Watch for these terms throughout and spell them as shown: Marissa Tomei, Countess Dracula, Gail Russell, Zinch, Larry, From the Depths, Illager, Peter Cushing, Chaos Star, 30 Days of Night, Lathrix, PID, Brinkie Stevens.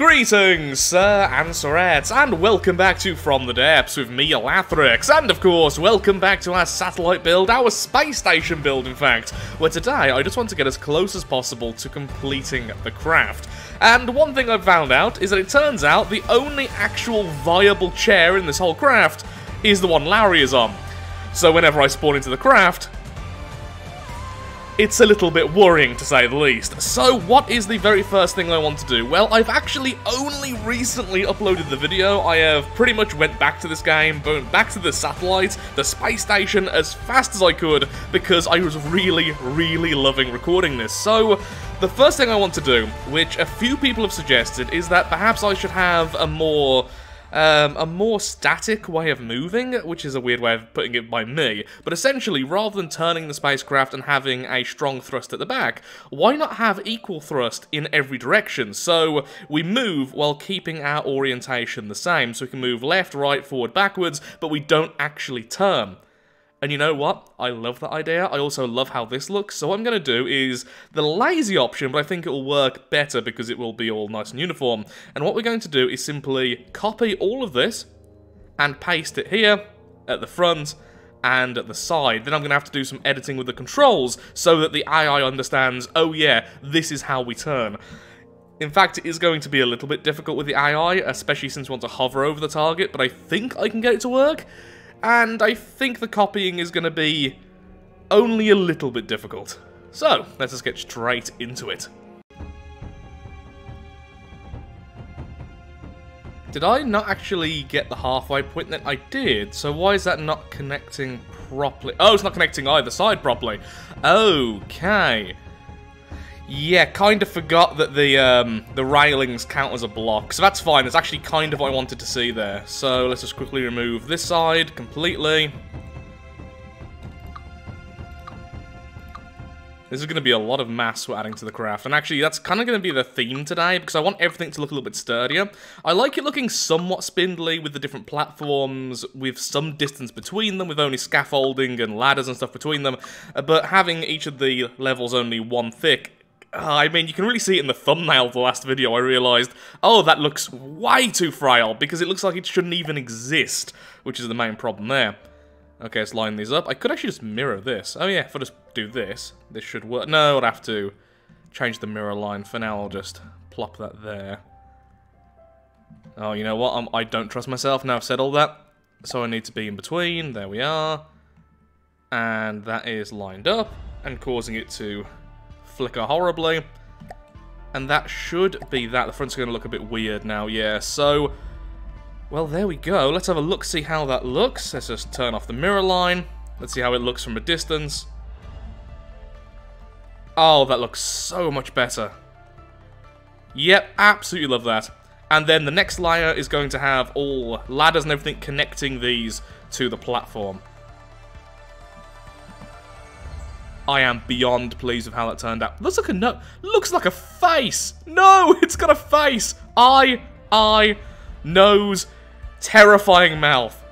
Greetings, sir and sirettes, and welcome back to From the Depths with me, Lathrix, and of course, welcome back to our satellite build, our space station build, in fact, where today I just want to get as close as possible to completing the craft. And one thing I've found out is that it turns out the only actual viable chair in this whole craft is the one Larry is on. So whenever I spawn into the craft, it's a little bit worrying, to say the least. So what is the very first thing I want to do? Well, I've actually only recently uploaded the video. I have pretty much went back to this game, went back to the satellite, the space station, as fast as I could, because I was really loving recording this. So the first thing I want to do, which a few people have suggested, is that perhaps I should have a more static way of moving, which is a weird way of putting it by me, but essentially, rather than turning the spacecraft and having a strong thrust at the back, why not have equal thrust in every direction? So we move while keeping our orientation the same, so we can move left, right, forward, backwards, but we don't actually turn. And you know what? I love that idea. I also love how this looks. So what I'm going to do is the lazy option, but I think it will work better because it will be all nice and uniform. And what we're going to do is simply copy all of this and paste it here at the front and at the side. Then I'm going to have to do some editing with the controls so that the AI understands, oh yeah, this is how we turn. In fact, it is going to be a little bit difficult with the AI, especially since we want to hover over the target, but I think I can get it to work. And I think the copying is going to be only a little bit difficult. So, let's just get straight into it. Did I not actually get the halfway point? That I did, so why is that not connecting properly? Oh, it's not connecting either side properly. Okay. Yeah, kind of forgot that the railings count as a block, so that's fine. That's actually kind of what I wanted to see there. So let's just quickly remove this side completely. This is going to be a lot of mass we're adding to the craft, and actually that's kind of going to be the theme today, because I want everything to look a little bit sturdier. I like it looking somewhat spindly with the different platforms, with some distance between them, with only scaffolding and ladders and stuff between them, but having each of the levels only one thick. I mean, you can really see it in the thumbnail of the last video. I realised, oh, that looks way too frail, because it looks like it shouldn't even exist, which is the main problem there. Okay, let's line these up. I could actually just mirror this. Oh yeah, if I just do this, this should work. No, I'd have to change the mirror line. For now, I'll just plop that there. Oh, you know what? I don't trust myself now I've said all that. So I need to be in between. There we are. And that is lined up and causing it to flicker horribly, and that should be that. The front's going to look a bit weird now, yeah, so, well, there we go. Let's have a look, see how that looks. Let's just turn off the mirror line. Let's see how it looks from a distance. Oh, that looks so much better. Yep, absolutely love that. And then the next layer is going to have all ladders and everything connecting these to the platform. I am beyond pleased with how that turned out. Looks like a no. Looks like a face. No, it's got a face. Eye, nose, terrifying mouth.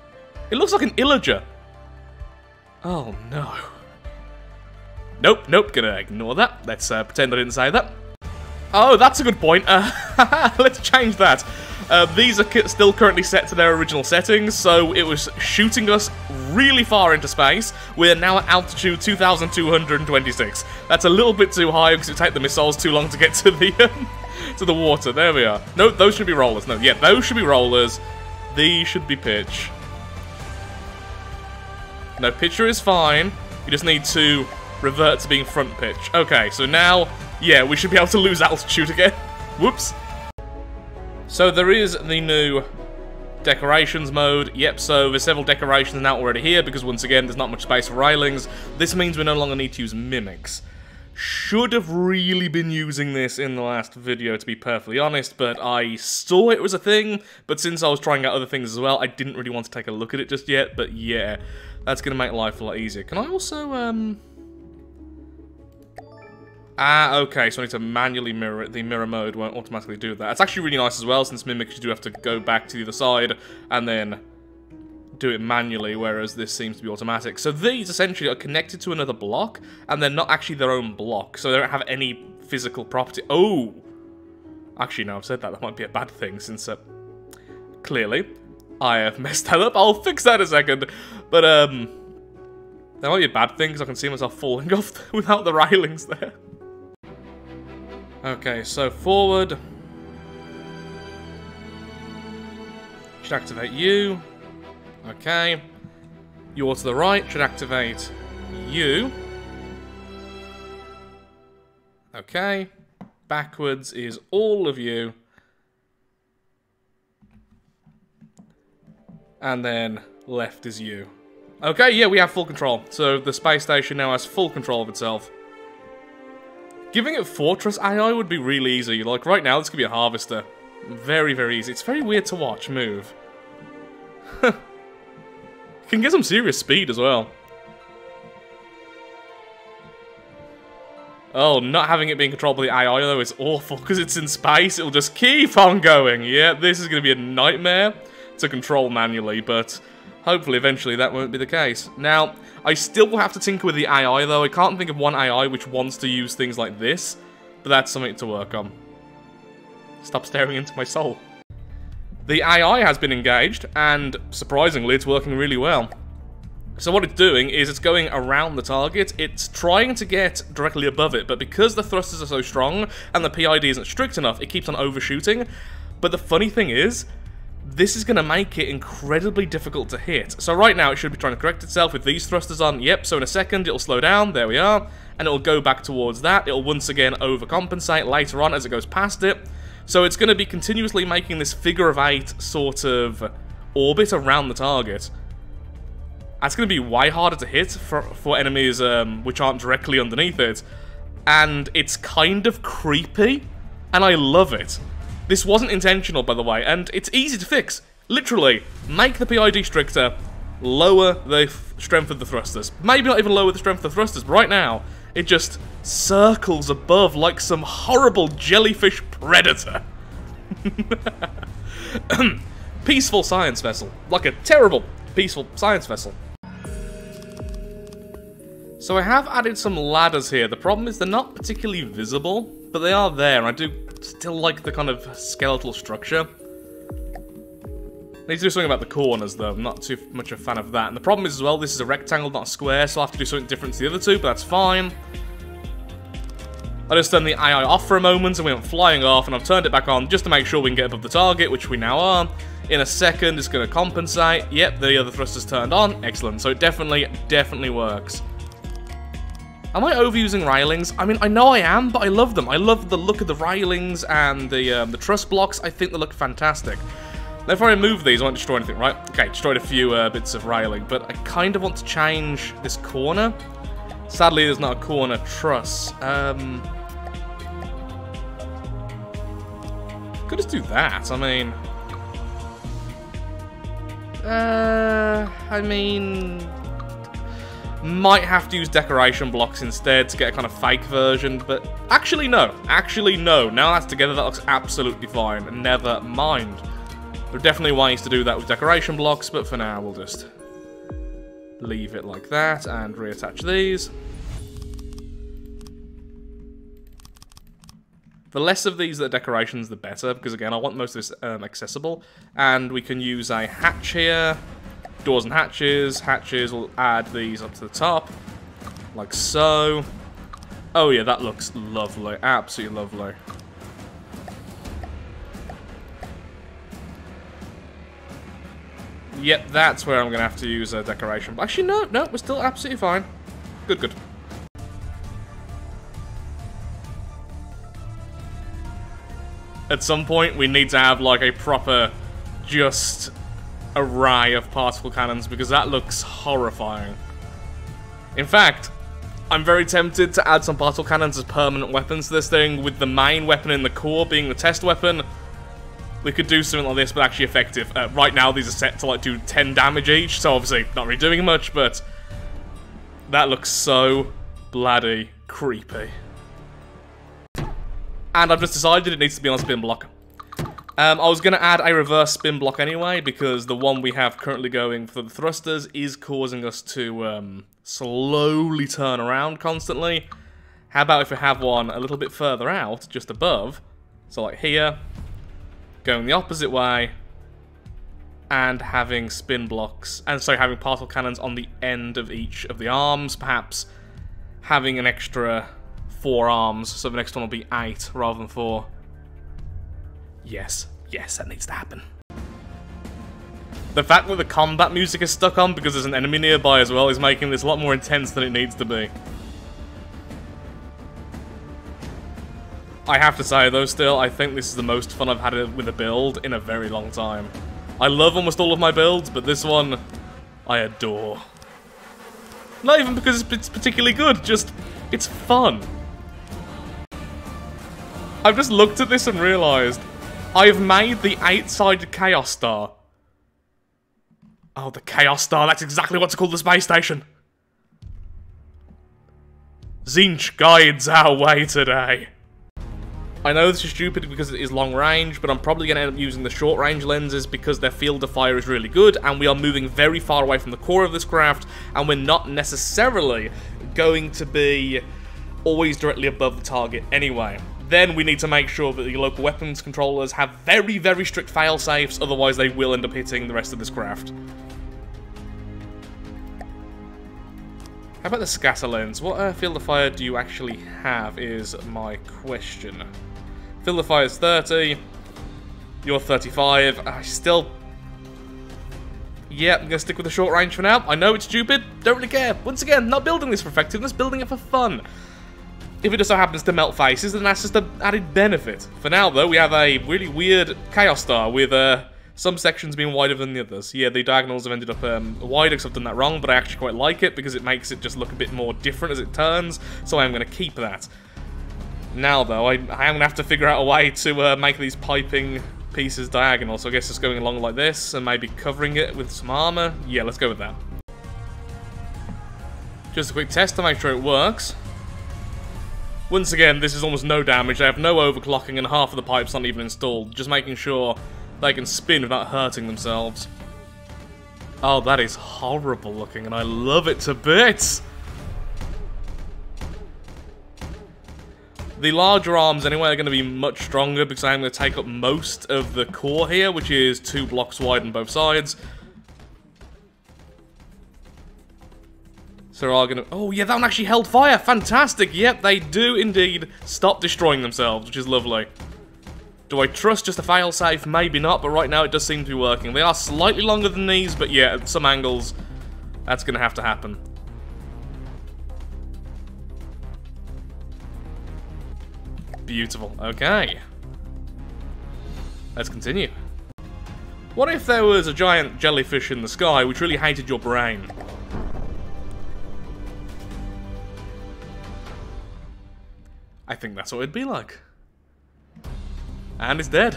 It looks like an illager. Oh no. Nope. Gonna ignore that. Let's pretend I didn't say that. Oh, that's a good point. Let's change that. These are still currently set to their original settings, so it was shooting us really far into space. We're now at altitude 2,226. That's a little bit too high because it would take the missiles too long to get to the water. There we are. No, those should be rollers. No, yeah, those should be rollers. These should be pitch. No, pitcher is fine. You just need to revert to being front pitch. Okay, so now, yeah, we should be able to lose altitude again. Whoops. So there is the new decorations mode. Yep, so there's several decorations now already here because once again there's not much space for railings. This means we no longer need to use mimics. Should have really been using this in the last video, to be perfectly honest, but I saw it was a thing, but since I was trying out other things as well, I didn't really want to take a look at it just yet, but yeah, that's going to make life a lot easier. Can I also, okay, so I need to manually mirror it. The mirror mode won't automatically do that. It's actually really nice as well, since mimics you do have to go back to the other side and then do it manually, whereas this seems to be automatic. So these essentially are connected to another block, and they're not actually their own block, so they don't have any physical property. Oh! Actually, now I've said that, that might be a bad thing, since clearly I have messed that up. I'll fix that in a second. But that might be a bad thing, because I can see myself falling off without the railings there. Okay, so forward. Should activate you. Okay. You're to the right. Should activate you. Okay. Backwards is all of you. And then left is you. Okay, yeah, we have full control. So the space station now has full control of itself. Giving it Fortress AI would be really easy. Like, right now, this could be a Harvester. Very, very easy. It's very weird to watch move. You can get some serious speed as well. Oh, not having it being controlled by the AI, though, is awful. Because it's in space, it'll just keep on going. Yeah, this is going to be a nightmare to control manually, but hopefully eventually that won't be the case. Now, I still have to tinker with the AI though. I can't think of one AI which wants to use things like this, but that's something to work on. Stop staring into my soul. The AI has been engaged, and surprisingly it's working really well. So what it's doing is it's going around the target, it's trying to get directly above it, but because the thrusters are so strong and the PID isn't strict enough, it keeps on overshooting. But the funny thing is, this is going to make it incredibly difficult to hit. So right now it should be trying to correct itself with these thrusters on. Yep, so in a second it'll slow down, there we are. And it'll go back towards that. It'll once again overcompensate later on as it goes past it. So it's going to be continuously making this figure of 8 sort of orbit around the target. That's going to be way harder to hit for enemies which aren't directly underneath it. And it's kind of creepy, and I love it. This wasn't intentional, by the way, and it's easy to fix. Literally, make the PID stricter, lower the strength of the thrusters. Maybe not even lower the strength of the thrusters, but right now, it just circles above like some horrible jellyfish predator. Peaceful science vessel. Like a terrible, peaceful science vessel. So I have added some ladders here. The problem is they're not particularly visible, but they are there, and I do still like the kind of skeletal structure. I need to do something about the corners, though. I'm not too much a fan of that. And the problem is, as well, this is a rectangle, not a square, so I'll have to do something different to the other two, but that's fine. I just turned the AI off for a moment, and we went flying off, and I've turned it back on just to make sure we can get above the target, which we now are. In a second, it's going to compensate. Yep, the other thruster's turned on. Excellent. So it definitely works. Am I overusing railings? I mean, I know I am, but I love them. I love the look of the railings and the truss blocks. I think they look fantastic. Now, if I remove these, I won't destroy anything, right? Okay, destroyed a few bits of railing, but I kind of want to change this corner. Sadly, there's not a corner truss. Could just do that. I mean, might have to use decoration blocks instead to get a kind of fake version, but actually no. Now that's together, that looks absolutely fine. Never mind. There are definitely ways to do that with decoration blocks, but for now we'll just leave it like that and reattach these. The less of these that are decorations, the better, because again, I want most of this accessible, and we can use a hatch here. Doors and hatches. Hatches will add these up to the top, like so. Oh yeah, that looks lovely. Absolutely lovely. Yep, that's where I'm going to have to use a decoration. But actually, no, we're still absolutely fine. Good. At some point, we need to have, like, a proper just array of particle cannons, because that looks horrifying. In fact, I'm very tempted to add some particle cannons as permanent weapons to this thing, with the main weapon in the core being the test weapon. We could do something like this, but actually effective. Right now, these are set to like do 10 damage each, so obviously not really doing much, but that looks so bloody creepy. And I've just decided it needs to be on a spin block. I was going to add a reverse spin block anyway, because the one we have currently going for the thrusters is causing us to slowly turn around constantly. How about if we have one a little bit further out, just above, So like here, going the opposite way, and having spin blocks, and so having particle cannons on the end of each of the arms, perhaps having an extra 4 arms, so the next one will be 8 rather than 4. Yes, yes, that needs to happen. The fact that the combat music is stuck on because there's an enemy nearby as well is making this a lot more intense than it needs to be. I have to say though still, I think this is the most fun I've had with a build in a very long time. I love almost all of my builds, but this one, I adore. Not even because it's particularly good, just, it's fun. I've just looked at this and realised, I've made the 8-sided Chaos Star. Oh, the Chaos Star, that's exactly what to call the space station. Zinch guides our way today. I know this is stupid because it is long range, but I'm probably going to end up using the short range lenses because their field of fire is really good, and we are moving very far away from the core of this craft, and we're not necessarily going to be always directly above the target anyway. Then we need to make sure that the local weapons controllers have very, very strict fail-safes, otherwise they will end up hitting the rest of this craft. How about the scatter lens? What field of fire do you actually have is my question. Field of fire is 30. You're 35. I still... Yeah, I'm going to stick with the short range for now. I know it's stupid. Don't really care. Once again, not building this for effectiveness, building it for fun. If it just so happens to melt faces, then that's just an added benefit. For now, though, we have a really weird Chaos Star with some sections being wider than the others. Yeah, the diagonals have ended up wider because I've done that wrong, but I actually quite like it because it makes it just look a bit more different as it turns, so I am going to keep that. Now, though, I am going to have to figure out a way to make these piping pieces diagonal, so I guess it's going along like this and maybe covering it with some armor. Yeah, let's go with that. Just a quick test to make sure it works. Once again, this is almost no damage. They have no overclocking and half of the pipes aren't even installed, just making sure they can spin without hurting themselves. Oh, that is horrible looking, and I love it to bits! The larger arms, anyway, are going to be much stronger, because I'm going to take up most of the core here, which is 2 blocks wide on both sides. So are going to... Oh, yeah, that one actually held fire! Fantastic! Yep, they do indeed stop destroying themselves, which is lovely. Do I trust just a failsafe? Maybe not, but right now it does seem to be working. They are slightly longer than these, but yeah, at some angles, that's going to have to happen. Beautiful. Okay. Let's continue. What if there was a giant jellyfish in the sky which really hated your brain? I think that's what it'd be like. And it's dead.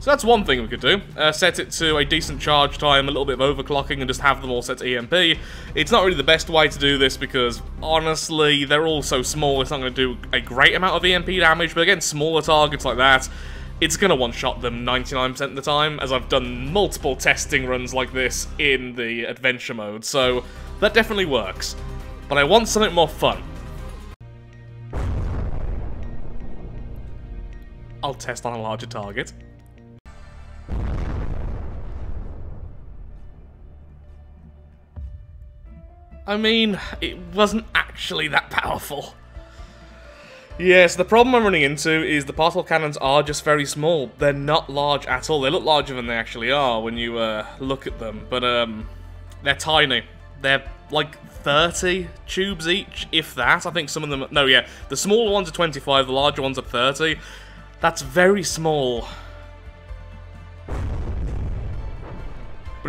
So that's one thing we could do. Set it to a decent charge time, a little bit of overclocking, and just have them all set to EMP. It's not really the best way to do this because, honestly, they're all so small, it's not going to do a great amount of EMP damage, but again, smaller targets like that, it's going to one-shot them 99% of the time, as I've done multiple testing runs like this in the adventure mode, so that definitely works. But I want something more fun. I'll test on a larger target. I mean, it wasn't actually that powerful. Yes, the problem I'm running into is the particle cannons are just very small. They're not large at all. They look larger than they actually are when you look at them, but they're tiny. They're like 30 tubes each, if that. I think some of them... No, yeah. The smaller ones are 25, the larger ones are 30. That's very small. But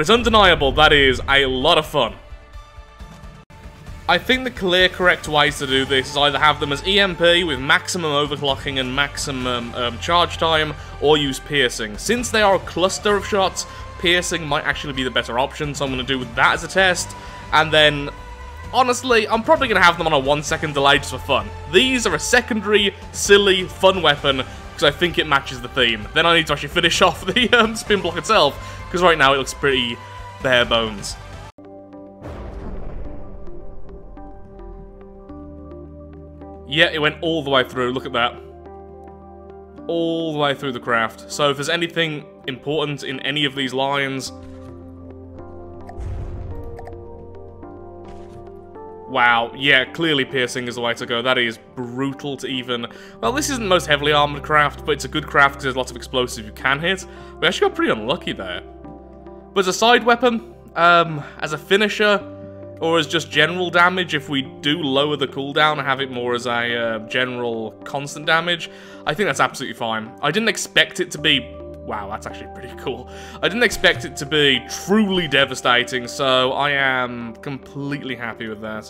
it's undeniable that is a lot of fun. I think the clear, correct ways to do this is either have them as EMP with maximum overclocking and maximum charge time, or use piercing. Since they are a cluster of shots, piercing might actually be the better option, so I'm going to do that as a test. And then, honestly, I'm probably going to have them on a 1-second delay just for fun. These are a secondary, silly, fun weapon, because I think it matches the theme. Then I need to actually finish off the spin block itself, because right now it looks pretty bare bones. Yeah, it went all the way through. Look at that. All the way through the craft. So if there's anything important in any of these lines... Wow, yeah, clearly piercing is the way to go. That is brutal to even... Well, this isn't the most heavily armoured craft, but it's a good craft because there's lots of explosives you can hit. We actually got pretty unlucky there. But as a side weapon, as a finisher, or as just general damage, if we do lower the cooldown and have it more as a general constant damage, I think that's absolutely fine. I didn't expect it to be... Wow, that's actually pretty cool. I didn't expect it to be truly devastating, so I am completely happy with that.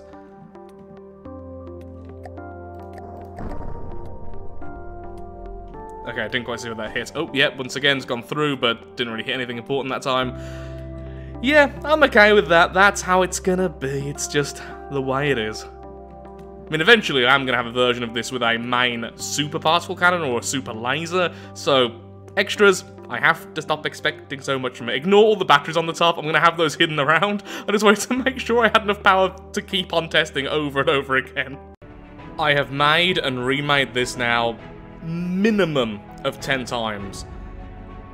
Okay, I didn't quite see what that hit. Oh, yeah, once again, it's gone through, but didn't really hit anything important that time. Yeah, I'm okay with that. That's how it's gonna be. It's just the way it is. I mean, eventually I'm gonna have a version of this with a main super particle cannon or a super laser, so... Extras, I have to stop expecting so much from it. Ignore all the batteries on the top, I'm going to have those hidden around. I just wanted to make sure I had enough power to keep on testing over and over again. I have made and remade this now minimum of 10 times.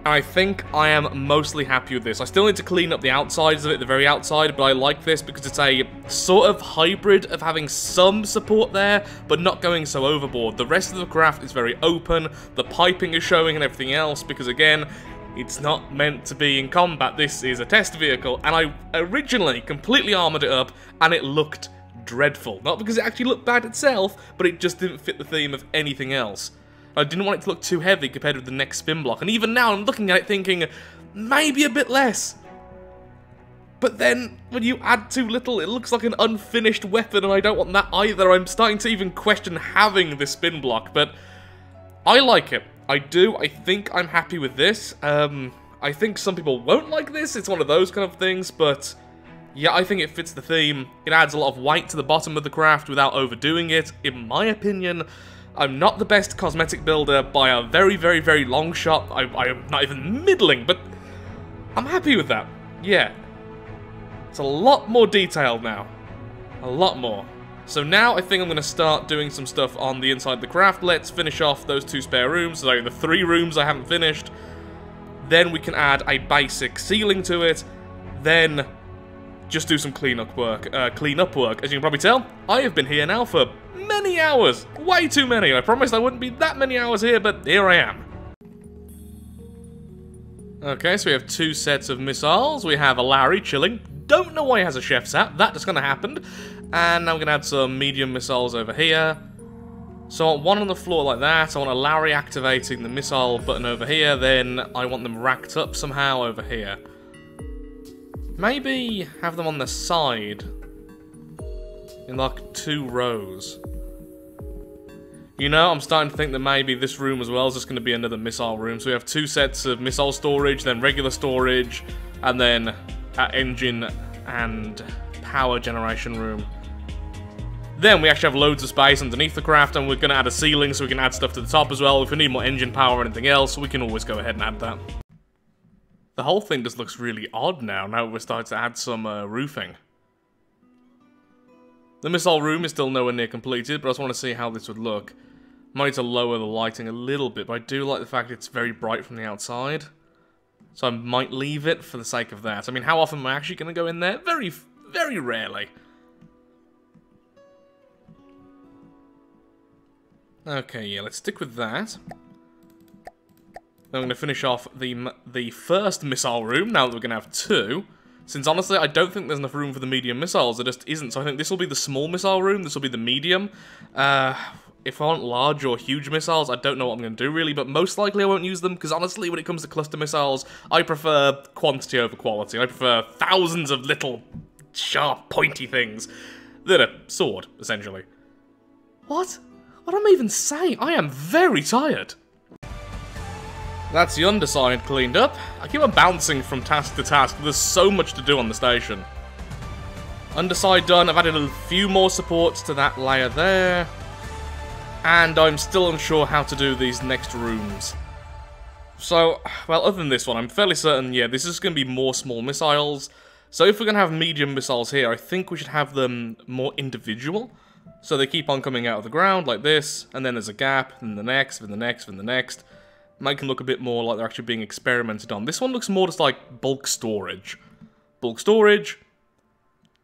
And I think I am mostly happy with this. I still need to clean up the outsides of it, the very outside, but I like this because it's a sort of hybrid of having some support there, but not going so overboard. The rest of the craft is very open, the piping is showing and everything else, because again, it's not meant to be in combat. This is a test vehicle, and I originally completely armoured it up, and it looked dreadful. Not because it actually looked bad itself, but it just didn't fit the theme of anything else. I didn't want it to look too heavy compared with the next spin block, and even now I'm looking at it thinking, maybe a bit less. But then, when you add too little, it looks like an unfinished weapon, and I don't want that either. I'm starting to even question having this spin block, but I like it. I do. I think I'm happy with this. I think some people won't like this. It's one of those kind of things, but... Yeah, I think it fits the theme. It adds a lot of weight to the bottom of the craft without overdoing it, in my opinion. I'm not the best cosmetic builder by a very, very, very long shot. I am not even middling, but I'm happy with that. Yeah. It's a lot more detailed now. A lot more. So now I think I'm going to start doing some stuff on the inside of the craft. Let's finish off those two spare rooms, so the three rooms I haven't finished. Then we can add a basic ceiling to it. Then just do some cleanup work. As you can probably tell, I have been here now for... many hours! Way too many! I promised I wouldn't be that many hours here, but here I am. Okay, so we have two sets of missiles. We have a Larry chilling. Don't know why he has a chef's hat. That just kind of happened. And now we're going to add some medium missiles over here. So I want one on the floor like that. I want a Larry activating the missile button over here. Then I want them racked up somehow over here. Maybe have them on the side. In like two rows. You know, I'm starting to think that maybe this room as well is just going to be another missile room. So we have two sets of missile storage, then regular storage, and then engine and power generation room. Then we actually have loads of space underneath the craft, and we're going to add a ceiling so we can add stuff to the top as well. If we need more engine power or anything else, we can always go ahead and add that. The whole thing just looks really odd now we're starting to add some roofing. The missile room is still nowhere near completed, but I just want to see how this would look. Might need to lower the lighting a little bit, but I do like the fact it's very bright from the outside. So I might leave it for the sake of that. I mean, how often am I actually going to go in there? Very, very rarely. Okay, yeah, let's stick with that. Then I'm going to finish off the first missile room, now that we're going to have two. Since honestly, I don't think there's enough room for the medium missiles, there just isn't. So I think this will be the small missile room, this will be the medium. If I want large or huge missiles, I don't know what I'm going to do really, but most likely I won't use them, because honestly, when it comes to cluster missiles, I prefer quantity over quality. I prefer thousands of little, sharp, pointy things that are sword, essentially. What? What am I even saying? I am very tired. That's the underside cleaned up. I keep on bouncing from task to task. There's so much to do on the station. Underside done. I've added a few more supports to that layer there. And I'm still unsure how to do these next rooms. So, well, other than this one, I'm fairly certain, yeah, this is going to be more small missiles. So if we're going to have medium missiles here, I think we should have them more individual. So they keep on coming out of the ground like this, and then there's a gap, and the next, and the next, and the next. Make them look a bit more like they're actually being experimented on. This one looks more just like bulk storage. Bulk storage,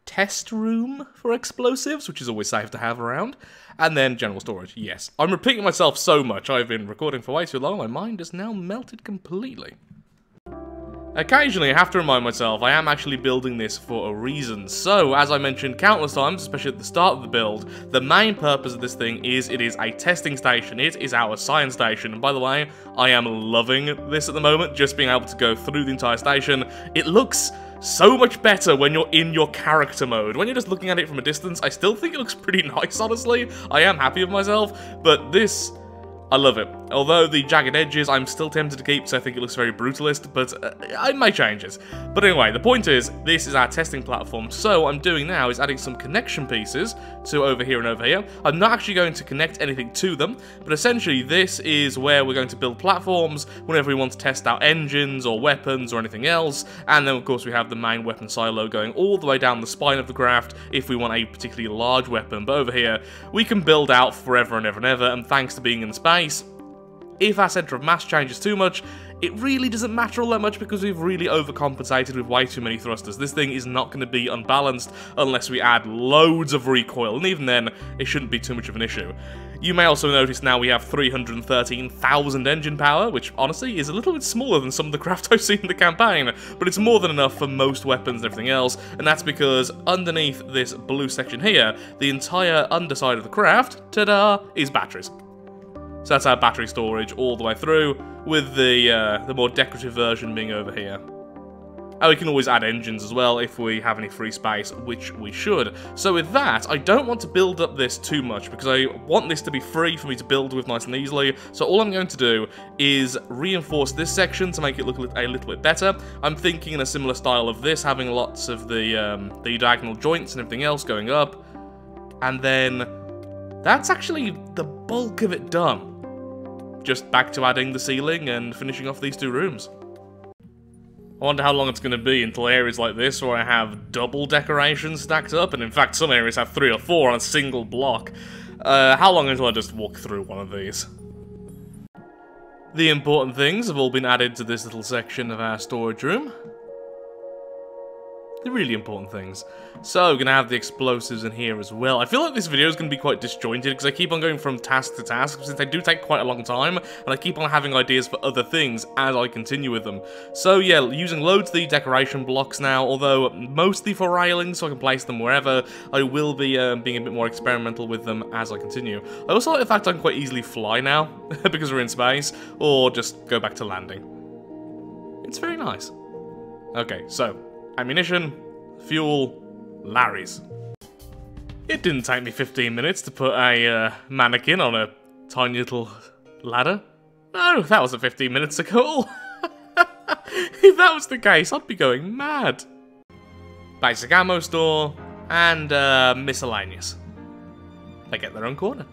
test room for explosives, which is always safe to have around, and then general storage, yes. I'm repeating myself so much, I've been recording for way too long, my mind is now melted completely. Occasionally, I have to remind myself, I am actually building this for a reason. So, as I mentioned countless times, especially at the start of the build, the main purpose of this thing is it is a testing station. It is our science station. And by the way, I am loving this at the moment, just being able to go through the entire station. It looks so much better when you're in your character mode. When you're just looking at it from a distance, I still think it looks pretty nice, honestly. I am happy with myself, but this, I love it. Although the jagged edges I'm still tempted to keep, so I think it looks very brutalist, but I may change it. But anyway, the point is, this is our testing platform, so what I'm doing now is adding some connection pieces to over here and over here. I'm not actually going to connect anything to them, but essentially this is where we're going to build platforms whenever we want to test out engines or weapons or anything else, and then of course we have the main weapon silo going all the way down the spine of the craft if we want a particularly large weapon, but over here we can build out forever and ever and ever, and thanks to being in space, if our centre of mass changes too much, it really doesn't matter all that much because we've really overcompensated with way too many thrusters. This thing is not going to be unbalanced unless we add loads of recoil, and even then, it shouldn't be too much of an issue. You may also notice now we have 313,000 engine power, which honestly is a little bit smaller than some of the craft I've seen in the campaign, but it's more than enough for most weapons and everything else, and that's because underneath this blue section here, the entire underside of the craft, ta-da, is batteries. So that's our battery storage all the way through, with the more decorative version being over here. And we can always add engines as well if we have any free space, which we should. So with that, I don't want to build up this too much, because I want this to be free for me to build with nice and easily. So all I'm going to do is reinforce this section to make it look a little bit better. I'm thinking in a similar style of this, having lots of the diagonal joints and everything else going up. And then, that's actually the bulk of it done. Just back to adding the ceiling and finishing off these two rooms. I wonder how long it's going to be until areas like this where I have double decorations stacked up, and in fact some areas have 3 or 4 on a single block. How long until I just walk through one of these? The important things have all been added to this little section of our storage room. The really important things. So, we're gonna have the explosives in here as well. I feel like this video is gonna be quite disjointed because I keep on going from task to task since they do take quite a long time, and I keep on having ideas for other things as I continue with them. So yeah, using loads of the decoration blocks now, although mostly for railings so I can place them wherever. I will be being a bit more experimental with them as I continue. I also like the fact I can quite easily fly now because we're in space, or just go back to landing. It's very nice. Okay, so ammunition, fuel, Larry's. It didn't take me 15 minutes to put a mannequin on a tiny little ladder. No, that wasn't 15 minutes ago. If that was the case, I'd be going mad. Basic ammo store and miscellaneous. They get their own corner.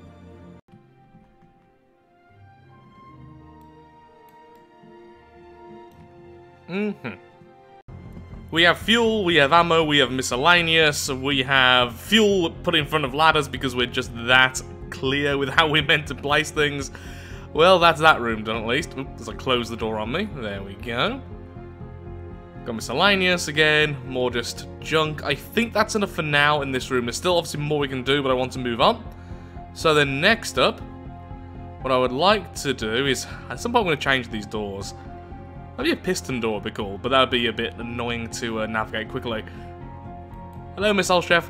Mm-hmm. We have fuel, we have ammo, we have miscellaneous, we have fuel put in front of ladders because we're just that clear with how we're meant to place things. Well, that's that room done at least. Oops, as I close the door on me. There we go. Got miscellaneous again, more just junk. I think that's enough for now in this room. There's still obviously more we can do, but I want to move on. So then next up, what I would like to do is, at some point I'm going to change these doors. Maybe a piston door would be cool, but that would be a bit annoying to navigate quickly. Hello, missile chef.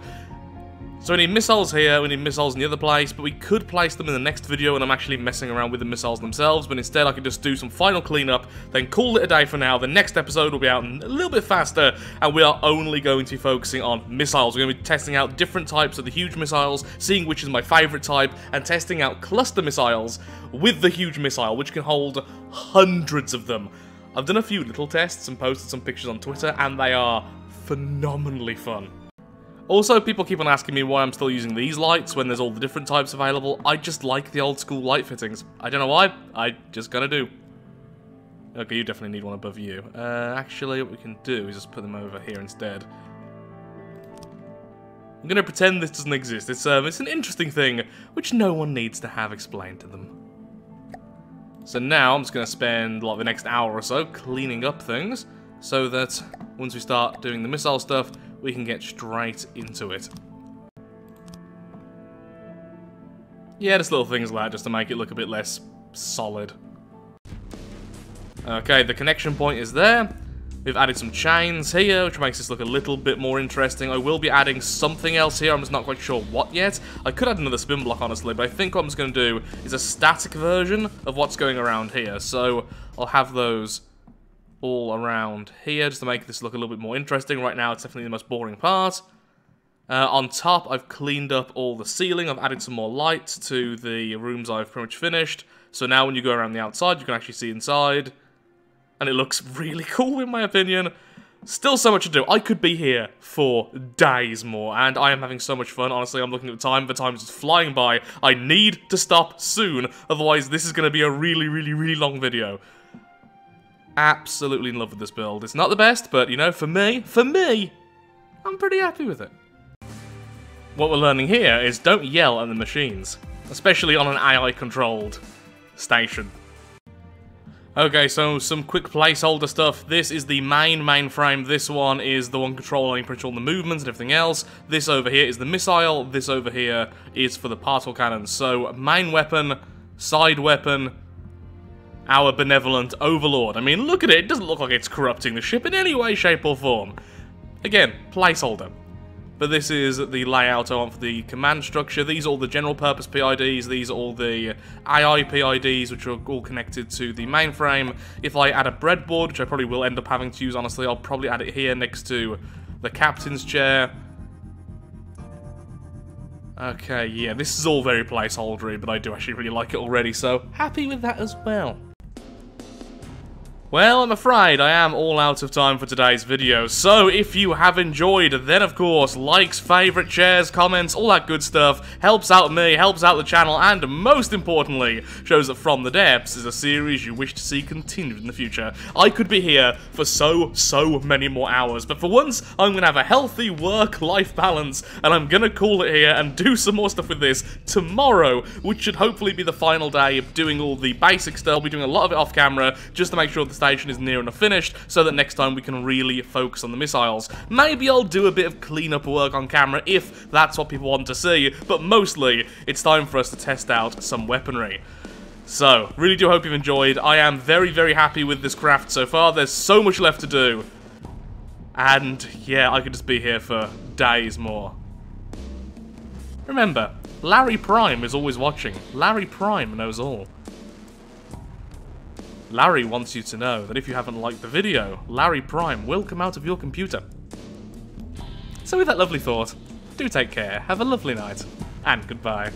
So we need missiles here, we need missiles in the other place, but we could place them in the next video when I'm actually messing around with the missiles themselves, but instead I could just do some final cleanup, then call it a day for now. The next episode will be out a little bit faster, and we are only going to be focusing on missiles. We're going to be testing out different types of the huge missiles, seeing which is my favourite type, and testing out cluster missiles with the huge missile, which can hold hundreds of them. I've done a few little tests and posted some pictures on Twitter, and they are phenomenally fun. Also, people keep on asking me why I'm still using these lights when there's all the different types available. I just like the old school light fittings. I don't know why, I just gotta do. Okay, you definitely need one above you. Actually, what we can do is just put them over here instead. I'm gonna pretend this doesn't exist. It's an interesting thing which no one needs to have explained to them. So now I'm just gonna spend like the next hour or so cleaning up things, so that once we start doing the missile stuff, we can get straight into it. Yeah, just little things like that, just to make it look a bit less solid. Okay, the connection point is there. We've added some chains here, which makes this look a little bit more interesting. I will be adding something else here, I'm just not quite sure what yet. I could add another spin block, honestly, but I think what I'm just going to do is a static version of what's going around here. So I'll have those all around here, just to make this look a little bit more interesting. Right now, it's definitely the most boring part. On top, I've cleaned up all the ceiling. I've added some more light to the rooms I've pretty much finished. So now when you go around the outside, you can actually see inside. And it looks really cool, in my opinion. Still so much to do. I could be here for days more, and I am having so much fun. Honestly, I'm looking at the time is just flying by. I need to stop soon, otherwise this is going to be a really, really, really long video. Absolutely in love with this build. It's not the best, but, you know, for me, I'm pretty happy with it. What we're learning here is don't yell at the machines, especially on an AI-controlled station. Okay, so some quick placeholder stuff. This is the mainframe. This one is the one controlling pretty much all the movements and everything else. This over here is the missile. This over here is for the particle cannons. So, main weapon, side weapon, our benevolent overlord. I mean, look at it. It doesn't look like it's corrupting the ship in any way, shape, or form. Again, placeholder. But this is the layout I want for the command structure. These are all the general purpose PIDs, these are all the AI PIDs, which are all connected to the mainframe. If I add a breadboard, which I probably will end up having to use, honestly, I'll probably add it here next to the captain's chair. Okay, yeah, this is all very placeholdery, but I do actually really like it already, so happy with that as well. Well, I'm afraid I am all out of time for today's video, so if you have enjoyed, then of course, likes, favourite, shares, comments, all that good stuff, helps out me, helps out the channel, and most importantly, shows that From the Depths is a series you wish to see continued in the future. I could be here for so many more hours, but for once, I'm gonna have a healthy work-life balance, and I'm gonna call it here and do some more stuff with this tomorrow, which should hopefully be the final day of doing all the basic stuff. I'll be doing a lot of it off camera, just to make sure the station is near enough finished, so that next time we can really focus on the missiles. Maybe I'll do a bit of cleanup work on camera if that's what people want to see, but mostly it's time for us to test out some weaponry. So, really do hope you've enjoyed. I am very, very happy with this craft so far. There's so much left to do. And, yeah, I could just be here for days more. Remember, Larry Prime is always watching. Larry Prime knows all. Larry wants you to know that if you haven't liked the video, Larry Prime will come out of your computer. So with that lovely thought, do take care, have a lovely night, and goodbye.